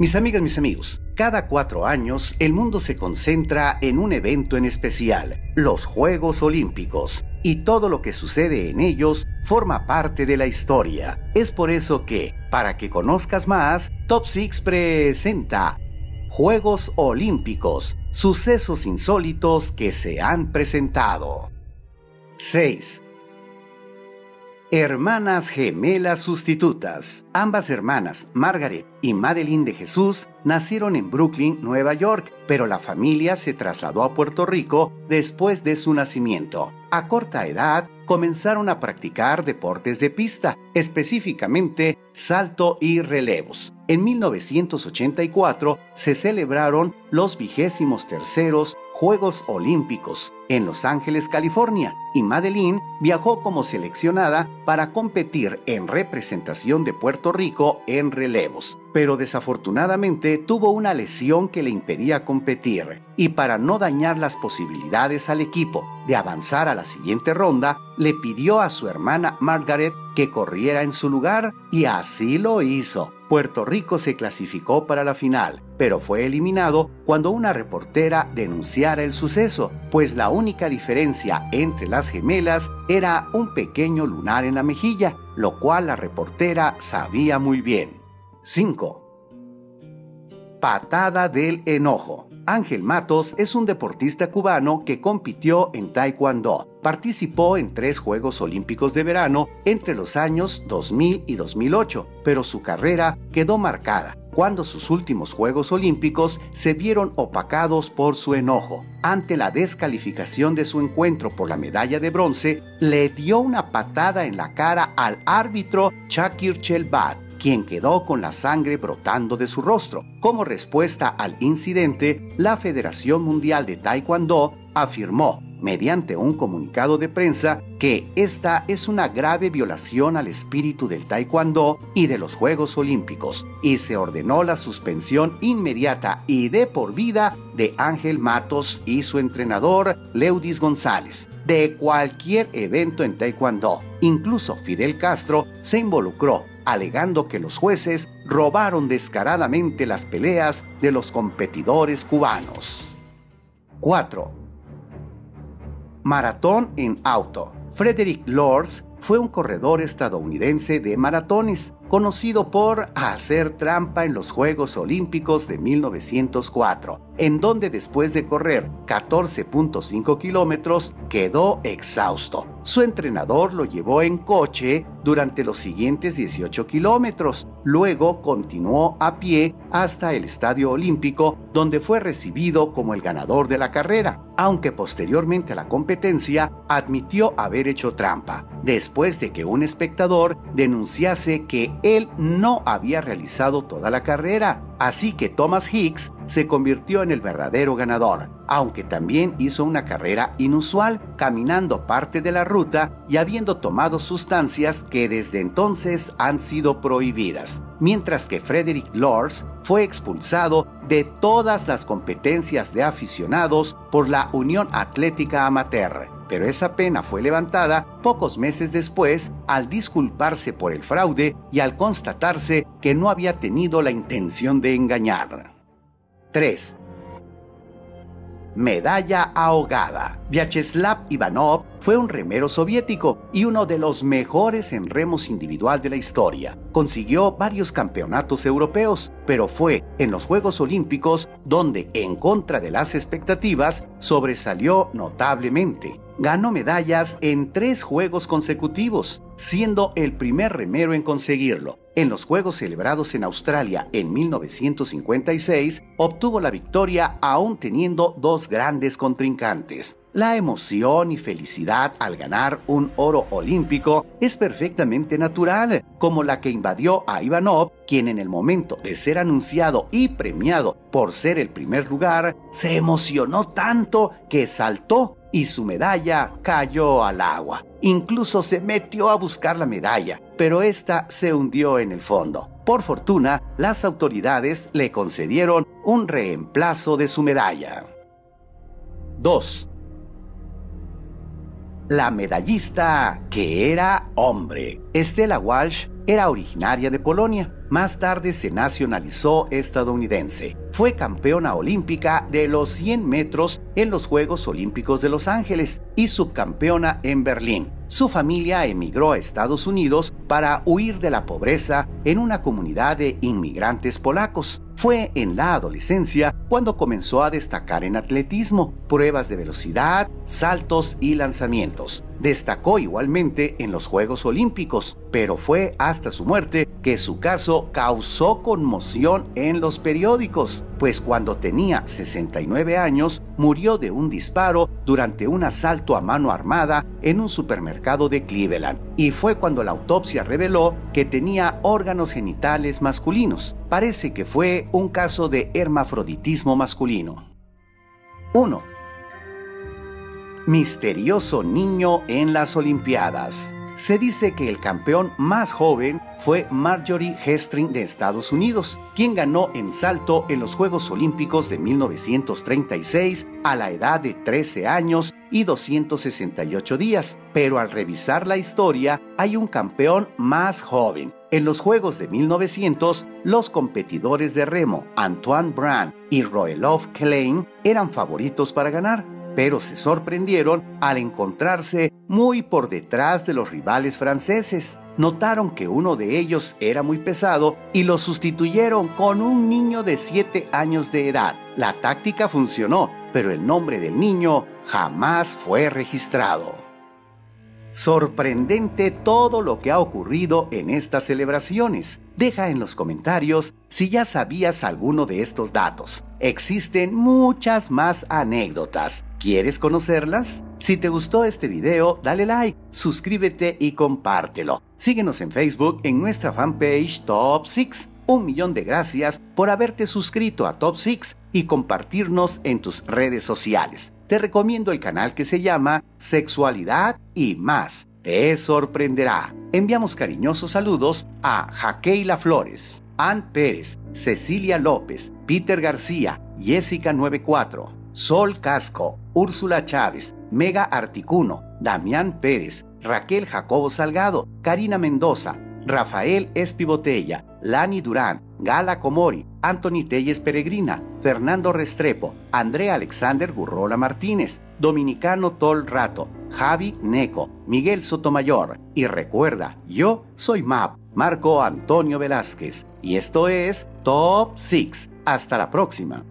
Mis amigas, mis amigos, cada 4 años el mundo se concentra en un evento en especial, los Juegos Olímpicos, y todo lo que sucede en ellos forma parte de la historia. Es por eso que, para que conozcas más, Top Six presenta Juegos Olímpicos, sucesos insólitos que se han presentado. 6. Hermanas gemelas sustitutas. Ambas hermanas, Margaret y Madeline de Jesús, nacieron en Brooklyn, Nueva York, pero la familia se trasladó a Puerto Rico después de su nacimiento. A corta edad, comenzaron a practicar deportes de pista, específicamente salto y relevos. En 1984 se celebraron los 23º Juegos Olímpicos en Los Ángeles, California, y Madeline viajó como seleccionada para competir en representación de Puerto Rico en relevos, pero desafortunadamente tuvo una lesión que le impedía competir, y para no dañar las posibilidades al equipo de avanzar a la siguiente ronda, le pidió a su hermana Margaret que corriera en su lugar, y así lo hizo. Puerto Rico se clasificó para la final, pero fue eliminado cuando una reportera denunciara el suceso, pues la única diferencia entre las gemelas era un pequeño lunar en la mejilla, lo cual la reportera sabía muy bien. 5. Patada del enojo. Ángel Matos es un deportista cubano que compitió en taekwondo. Participó en 3 Juegos Olímpicos de verano entre los años 2000 y 2008, pero su carrera quedó marcada cuando sus últimos Juegos Olímpicos se vieron opacados por su enojo. Ante la descalificación de su encuentro por la medalla de bronce, le dio una patada en la cara al árbitro Chakir Chelbad, quien quedó con la sangre brotando de su rostro. Como respuesta al incidente, la Federación Mundial de Taekwondo afirmó, mediante un comunicado de prensa, que esta es una grave violación al espíritu del taekwondo y de los Juegos Olímpicos, y se ordenó la suspensión inmediata y de por vida de Ángel Matos y su entrenador Leudis González de cualquier evento en taekwondo. Incluso Fidel Castro se involucró, alegando que los jueces robaron descaradamente las peleas de los competidores cubanos. 4. Maratón en auto. Frederick Lorz fue un corredor estadounidense de maratones, conocido por hacer trampa en los Juegos Olímpicos de 1904, en donde después de correr 14.5 kilómetros quedó exhausto. Su entrenador lo llevó en coche durante los siguientes 18 kilómetros, luego continuó a pie hasta el Estadio Olímpico, donde fue recibido como el ganador de la carrera, aunque posteriormente a la competencia admitió haber hecho trampa, después de que un espectador denunciase que él no había realizado toda la carrera. Así que Thomas Hicks se convirtió en el verdadero ganador, aunque también hizo una carrera inusual, caminando parte de la ruta y habiendo tomado sustancias que desde entonces han sido prohibidas, mientras que Frederick Lorz fue expulsado de todas las competencias de aficionados por la Unión Atlética Amateur. Pero esa pena fue levantada pocos meses después al disculparse por el fraude y al constatarse que no había tenido la intención de engañar. 3. Medalla ahogada. Vyacheslav Ivanov fue un remero soviético y uno de los mejores en remos individual de la historia. Consiguió varios campeonatos europeos, pero fue en los Juegos Olímpicos donde, en contra de las expectativas, sobresalió notablemente. Ganó medallas en 3 juegos consecutivos, siendo el primer remero en conseguirlo. En los Juegos celebrados en Australia en 1956, obtuvo la victoria aún teniendo 2 grandes contrincantes. La emoción y felicidad al ganar un oro olímpico es perfectamente natural, como la que invadió a Ivanov, quien en el momento de ser anunciado y premiado por ser el primer lugar, se emocionó tanto que saltó y su medalla cayó al agua. Incluso se metió a buscar la medalla, pero esta se hundió en el fondo. Por fortuna, las autoridades le concedieron un reemplazo de su medalla. 2. La medallista que era hombre. Stella Walsh era originaria de Polonia, Más tarde se nacionalizó estadounidense. Fue campeona olímpica de los 100 metros en los Juegos Olímpicos de Los Ángeles y subcampeona en Berlín. Su familia emigró a Estados Unidos para huir de la pobreza en una comunidad de inmigrantes polacos. Fue en la adolescencia cuando comenzó a destacar en atletismo, pruebas de velocidad, saltos y lanzamientos. Destacó igualmente en los Juegos Olímpicos, pero fue hasta su muerte que su caso causó conmoción en los periódicos, pues cuando tenía 69 años murió de un disparo durante un asalto a mano armada en un supermercado de Cleveland, y fue cuando la autopsia reveló que tenía órganos genitales masculinos. Parece que fue un caso de hermafroditismo masculino. 1. Misterioso niño en las Olimpiadas. Se dice que el campeón más joven fue Marjorie Gestring de Estados Unidos, quien ganó en salto en los Juegos Olímpicos de 1936 a la edad de 13 años y 268 días. Pero al revisar la historia, hay un campeón más joven. En los Juegos de 1900, los competidores de remo Antoine Brandt y Roelof Klein eran favoritos para ganar, pero se sorprendieron al encontrarse muy por detrás de los rivales franceses. Notaron que uno de ellos era muy pesado y lo sustituyeron con un niño de 7 años de edad. La táctica funcionó, pero el nombre del niño jamás fue registrado. Sorprendente todo lo que ha ocurrido en estas celebraciones. Deja en los comentarios si ya sabías alguno de estos datos. Existen muchas más anécdotas. ¿Quieres conocerlas? Si te gustó este video, dale like, suscríbete y compártelo. Síguenos en Facebook en nuestra fanpage Top Six. 1 millón de gracias por haberte suscrito a Top Six y compartirnos en tus redes sociales. Te recomiendo el canal que se llama Sexualidad y Más. Te sorprenderá. Enviamos cariñosos saludos a Jaqueila Flores, Ann Pérez, Cecilia López, Peter García, Jessica 94, Sol Casco, Úrsula Chávez, Mega Articuno, Damián Pérez, Raquel Jacobo Salgado, Karina Mendoza, Rafael Espibotella, Lani Durán, Gala Comori, Anthony Telles Peregrina, Fernando Restrepo, André Alexander Gurrola Martínez, Dominicano Tol Rato, Javi Neco, Miguel Sotomayor. Y recuerda, yo soy MAP, Marco Antonio Velázquez, y esto es Top Six. Hasta la próxima.